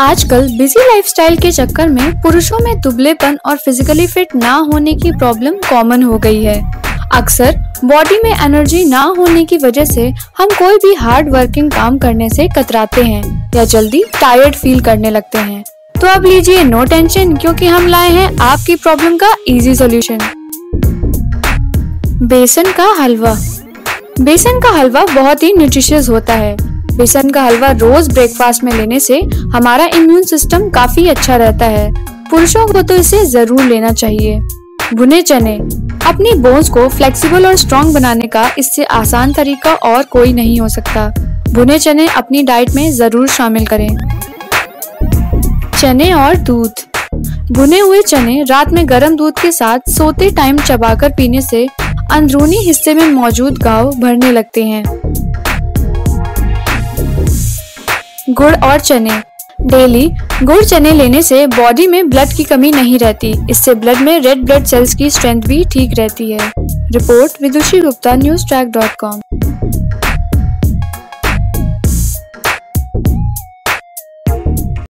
आजकल busy lifestyle के चक्कर में पुरुषों में दुबलेपन और फिजिकली फिट ना होने की प्रॉब्लम कॉमन हो गई है। अक्सर बॉडी में एनर्जी ना होने की वजह से हम कोई भी हार्ड वर्किंग काम करने से कतराते हैं या जल्दी टायर्ड फील करने लगते हैं। तो अब लीजिए नो टेंशन, क्योंकि हम लाए हैं आपकी प्रॉब्लम का इजी सॉल्यूशन। बेसन का हलवा। बेसन का हलवा बहुत ही न्यूट्रिशियस होता है। बेसन का हलवा रोज ब्रेकफास्ट में लेने से हमारा इम्यून सिस्टम काफी अच्छा रहता है। पुरुषों को तो इसे जरूर लेना चाहिए। भुने चने। अपनी बोन्स को फ्लेक्सिबल और स्ट्रॉन्ग बनाने का इससे आसान तरीका और कोई नहीं हो सकता। भुने चने अपनी डाइट में जरूर शामिल करें। चने और दूध। भुने हुए चने रात में गर्म दूध के साथ सोते टाइम चबाकर पीने से अंदरूनी हिस्से में मौजूद घाव भरने लगते हैं। गुड़ और चने। डेली गुड़ चने लेने से बॉडी में ब्लड की कमी नहीं रहती। इससे ब्लड में रेड ब्लड सेल्स की स्ट्रेंथ भी ठीक रहती है। Report Vidushi Gupta newstrack.com।